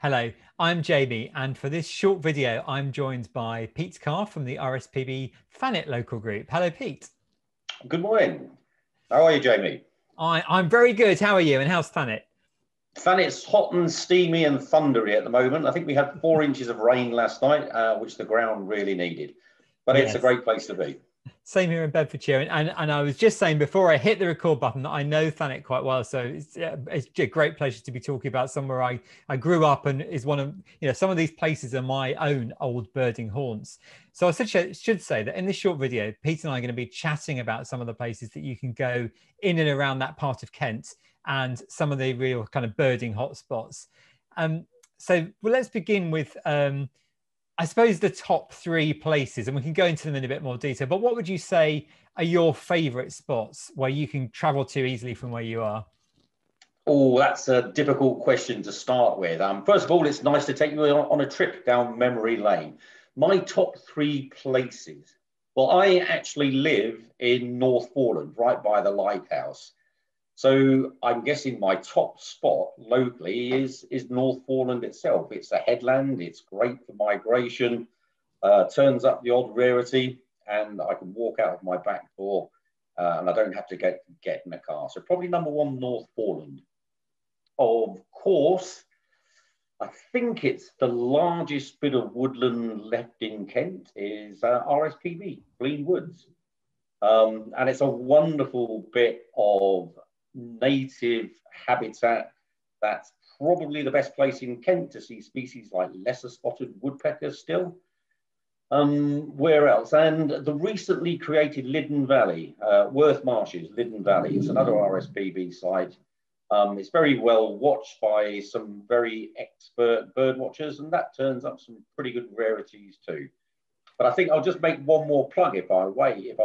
Hello, I'm Jamie, and for this short video, I'm joined by Pete Carr from the RSPB Thanet local group. Hello, Pete. Good morning. How are you, Jamie? I'm very good. How are you, and how's Thanet? Thanet's hot and steamy and thundery at the moment. I think we had 4 inches of rain last night, which the ground really needed. But yes, it's a great place to be. Same here in Bedfordshire, and I was just saying before I hit the record button that I know Thanet quite well, so it's a great pleasure to be talking about somewhere I grew up and is one of, you know, some of these places are my own old birding haunts. So I should say that in this short video, Pete and I are going to be chatting about some of the places that you can go in and around that part of Kent and some of the real kind of birding hotspots. So well, let's begin with I suppose the top three places, and we can go into them in a bit more detail, but what would you say are your favourite spots where you can travel to easily from where you are? Oh, that's a difficult question to start with. First of all, it's nice to take you on a trip down memory lane. My top three places. Well, I actually live in North Foreland, right by the lighthouse. So I'm guessing my top spot locally is North Foreland itself. It's a headland, it's great for migration, turns up the odd rarity, and I can walk out of my back door and I don't have to get in a car. So probably number one, North Foreland. Of course, I think it's the largest bit of woodland left in Kent is RSPB, Blean Woods. And it's a wonderful bit of native habitat. That's probably the best place in Kent to see species like lesser spotted woodpeckers still. Where else? And the recently created Lydden Valley, Worth Marshes, Lydden Valley. It's another RSPB site. It's very well watched by some very expert bird watchers, and that turns up some pretty good rarities too. But I think I'll just make one more plug if I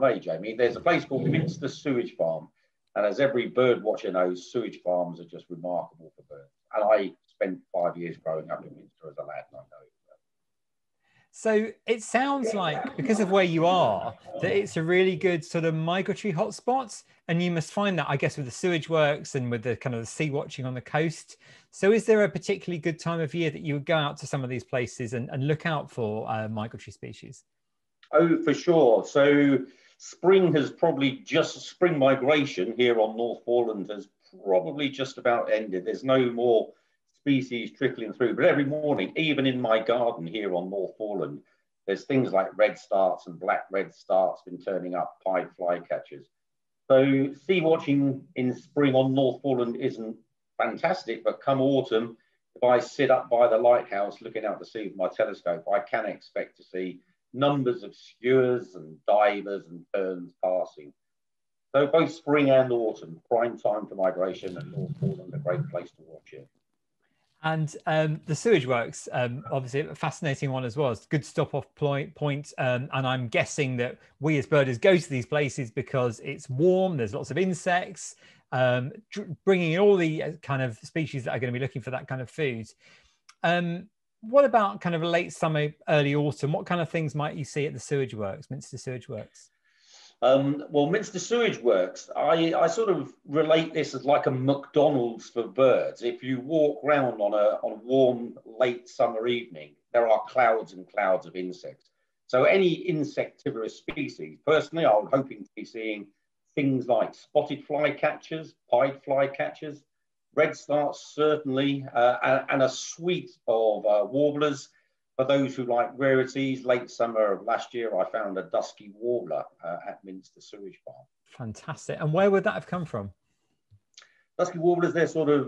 may, Jamie. There's a place called Minster Sewage Farm. And as every bird watcher knows, sewage farms are just remarkable for birds. And I spent 5 years growing up in Minster as a lad, and I know it. So it sounds like, because of where you are, that it's a really good sort of migratory hotspot. And you must find that, I guess, with the sewage works and with the kind of the sea watching on the coast. So is there a particularly good time of year that you would go out to some of these places and look out for migratory species? Oh, for sure. So spring migration here on North Foreland has probably just about ended. There's no more species trickling through, but every morning, even in my garden here on North Foreland, there's things like redstarts and black redstarts been turning up, pied flycatchers. So sea watching in spring on North Foreland isn't fantastic, but come autumn, if I sit up by the lighthouse looking out to sea with my telescope, I can expect to see numbers of skuas and divers and terns passing. So both spring and autumn, prime time for migration, and North Portland, a great place to watch it. And the sewage works, obviously a fascinating one as well. It's a good stop-off point. And I'm guessing that we as birders go to these places because it's warm, there's lots of insects, bringing in all the kind of species that are going to be looking for that kind of food. What about kind of late summer, early autumn? What kind of things might you see at the sewage works, Minster Sewage Works? Well, Minster Sewage Works, I sort of relate this as like a McDonald's for birds. If you walk round on a warm late summer evening, there are clouds and clouds of insects. So any insectivorous species, personally, I was hoping to be seeing things like spotted flycatchers, pied flycatchers, redstarts certainly, and a suite of warblers. For those who like rarities, late summer of last year, I found a dusky warbler at Minster Sewage Farm. Fantastic. And where would that have come from? Dusky warblers, they're sort of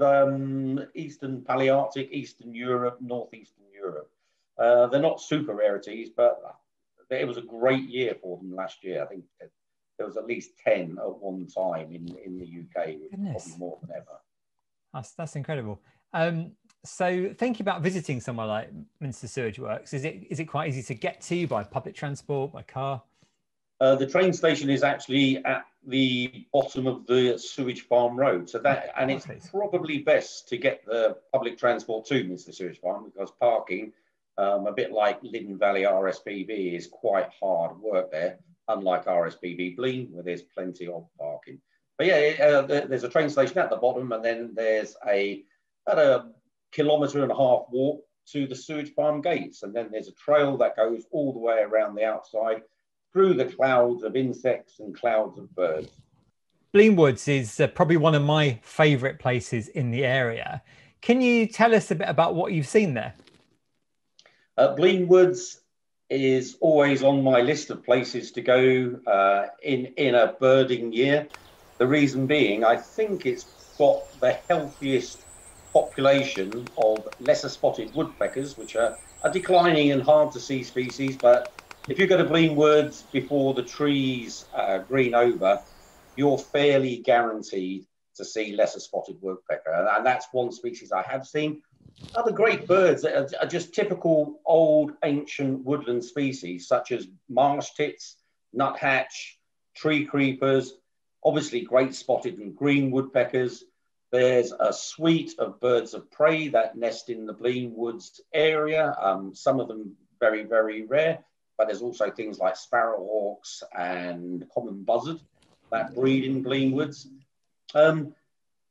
Eastern Palearctic, Eastern Europe, Northeastern Europe. They're not super rarities, but it was a great year for them last year. I think there was at least 10 at one time in the UK, probably more than ever. That's incredible. So thinking about visiting somewhere like Minster Sewage Works, is it quite easy to get to by public transport, by car? The train station is actually at the bottom of the sewage farm road. So that, and it's probably best to get the public transport to Minster Sewage Farm because parking, a bit like Lydden Valley RSPB, is quite hard work there, unlike RSPB Blean, where there's plenty of parking. But yeah, there's a train station at the bottom, and then there's a 1.5 kilometre walk to the sewage farm gates. And then there's a trail that goes all the way around the outside through the clouds of insects and clouds of birds. Blean Woods is probably one of my favourite places in the area. Can you tell us a bit about what you've seen there? Blean Woods is always on my list of places to go in a birding year. The reason being, I think it's got the healthiest population of lesser spotted woodpeckers, which are a declining and hard to see species. But if you go to Blean Woods before the trees green over, you're fairly guaranteed to see lesser spotted woodpecker. And that's one species I have seen. Other great birds that are just typical old ancient woodland species, such as marsh tits, nuthatch, tree creepers, obviously great spotted and green woodpeckers. There's a suite of birds of prey that nest in the Blean Woods area, some of them very, very rare, but there's also things like sparrowhawks and common buzzard that breed in Blean Woods. And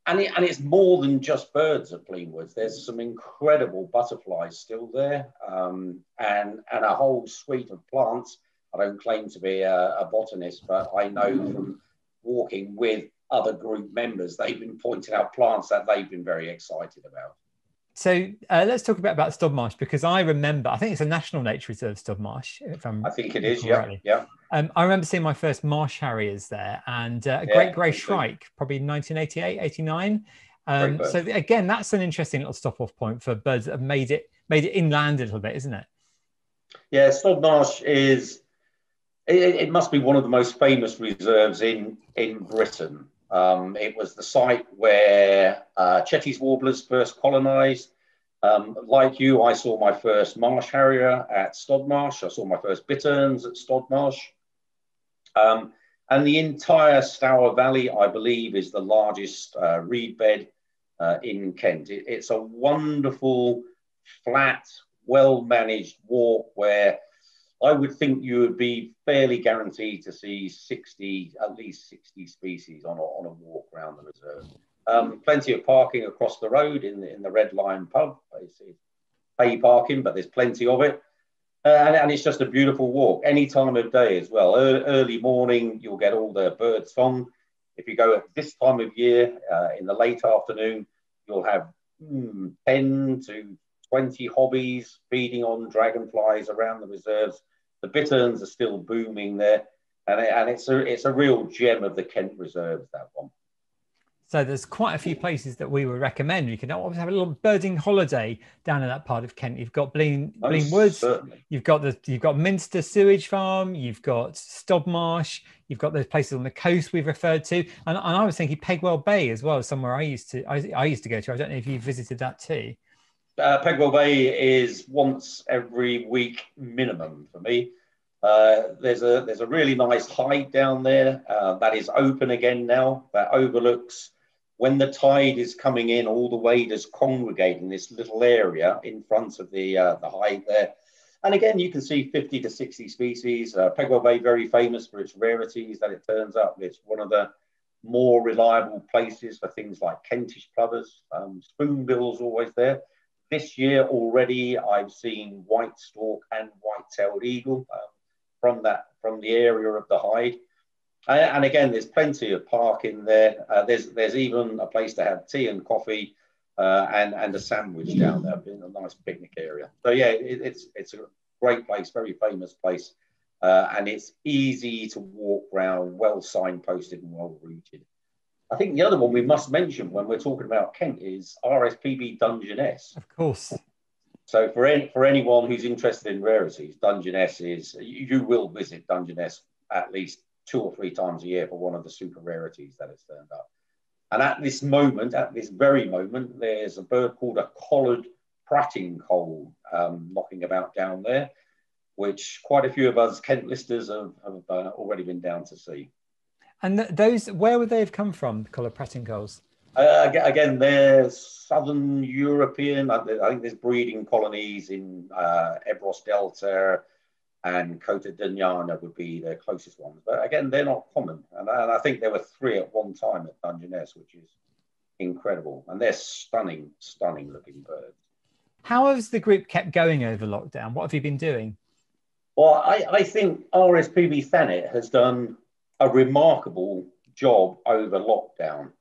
it's more than just birds at Blean Woods. There's some incredible butterflies still there, and a whole suite of plants. I don't claim to be a botanist, but I know from walking with other group members, they've been pointing out plants that they've been very excited about. So let's talk about Stodmarsh, because I remember, I think it's a National Nature Reserve, Stodmarsh. I think it is, correctly. Yeah. I remember seeing my first marsh harriers there, and a great grey shrike, probably 1988, 89. So again, that's an interesting little stop-off point for birds that have made it inland a little bit, isn't it? Yeah, Stodmarsh is, it must be one of the most famous reserves in Britain. It was the site where Chetty's warblers first colonised. Like you, I saw my first marsh harrier at Stodmarsh. I saw my first bitterns at Stodmarsh. And the entire Stour Valley, I believe, is the largest reed bed in Kent. It's a wonderful, flat, well-managed walk where I would think you would be fairly guaranteed to see at least 60 species on a walk around the reserve. Plenty of parking across the road in the Red Lion pub. It's pay parking, but there's plenty of it. And it's just a beautiful walk, any time of day as well. Early morning, you'll get all the bird song. If you go at this time of year, in the late afternoon, you'll have 10 to 20 hobbies feeding on dragonflies around the reserves. The bitterns are still booming there, and it's a real gem of the Kent reserves, that one. So there's quite a few places that we would recommend. You can always have a little birding holiday down in that part of Kent. You've got Blean Woods, certainly. You've got Minster Sewage Farm, you've got Stodmarsh, you've got those places on the coast we've referred to, and I was thinking Pegwell Bay as well, somewhere I used to go to. I don't know if you visited that too. Pegwell Bay is once every week minimum for me. There's a really nice hide down there that is open again now, that overlooks, when the tide is coming in, all the waders congregate in this little area in front of the hide there. And again, you can see 50 to 60 species. Pegwell Bay, very famous for its rarities that it turns up. It's one of the more reliable places for things like Kentish plovers. Spoonbill's always there. This year already, I've seen white stork and white-tailed eagle from the area of the hide. And again, there's plenty of parking there. There's even a place to have tea and coffee and a sandwich down there, in a nice picnic area. So yeah, it's a great place, very famous place, and it's easy to walk round, well signposted and well routed. I think the other one we must mention when we're talking about Kent is RSPB Dungeness. Of course. So for anyone who's interested in rarities, Dungeness you will visit Dungeness at least 2 or 3 times a year for one of the super rarities that has turned up. And at this very moment, there's a bird called a collared prating cole knocking about down there, which quite a few of us Kent listers have already been down to see. And those, where would they have come from, the collared prating coles? Again, they're southern European. I think there's breeding colonies in Ebros Delta and Cota de Niana would be the closest ones. But again, they're not common. And I think there were 3 at one time at Dungeness, which is incredible, and they're stunning, stunning looking birds. How has the group kept going over lockdown? What have you been doing? Well, I think RSPB Thanet has done a remarkable job over lockdown.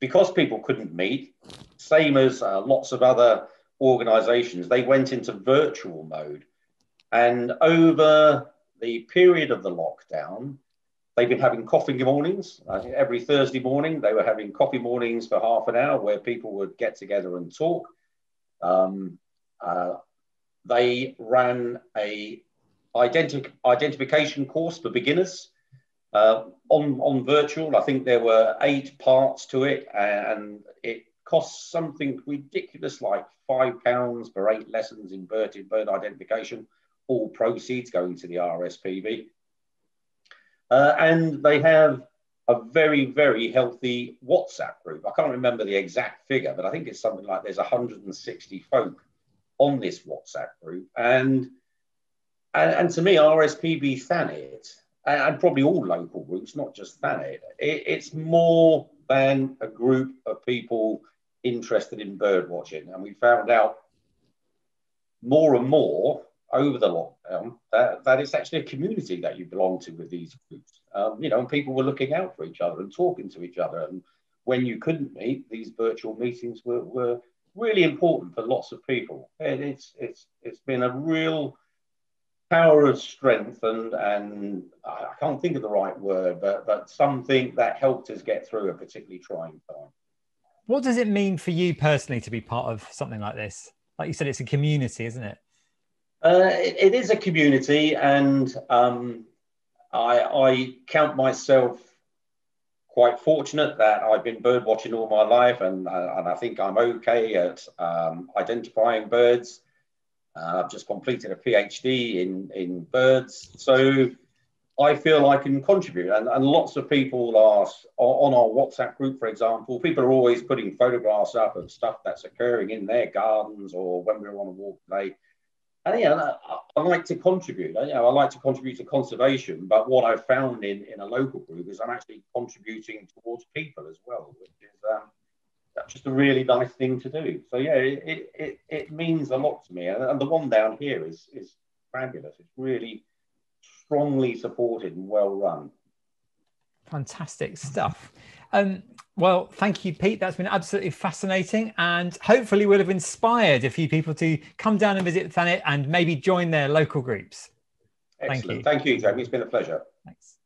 Because people couldn't meet, same as lots of other organisations, they went into virtual mode. And over the period of the lockdown, they've been having coffee mornings. I think every Thursday morning, they were having coffee mornings for half an hour where people would get together and talk. They ran a identification course for beginners on virtual. I think there were 8 parts to it, and it cost something ridiculous like £5 for 8 lessons in bird identification, all proceeds going to the RSPB. And they have a very, very healthy WhatsApp group. I can't remember the exact figure, but I think it's something like there's 160 folk on this WhatsApp group. And to me, RSPB Thanet, and probably all local groups, not just Thanet, it's more than a group of people interested in bird watching. And we found out more and more over the lockdown, that it's actually a community that you belong to with these groups. You know, and people were looking out for each other and talking to each other. And when you couldn't meet, these virtual meetings were really important for lots of people. And it's been a real power of strength, and I can't think of the right word, but something that helped us get through a particularly trying time. What does it mean for you personally to be part of something like this? Like you said, it's a community, isn't it? It is a community, and I count myself quite fortunate that I've been bird watching all my life, and I think I'm okay at identifying birds. I've just completed a PhD in birds, so I feel I can contribute. And lots of people are on our WhatsApp group, for example. People are always putting photographs up of stuff that's occurring in their gardens or when we're on a walk today. And yeah, I like to contribute. You know, I like to contribute to conservation, but what I've found in a local group is I'm actually contributing towards people as well, which is just a really nice thing to do. So yeah, it means a lot to me. And the one down here is fabulous. It's really strongly supported and well run. Fantastic stuff. Well, thank you, Pete. That's been absolutely fascinating, and hopefully will have inspired a few people to come down and visit Thanet and maybe join their local groups. Excellent. Thank you, Jamie. It's been a pleasure. Thanks.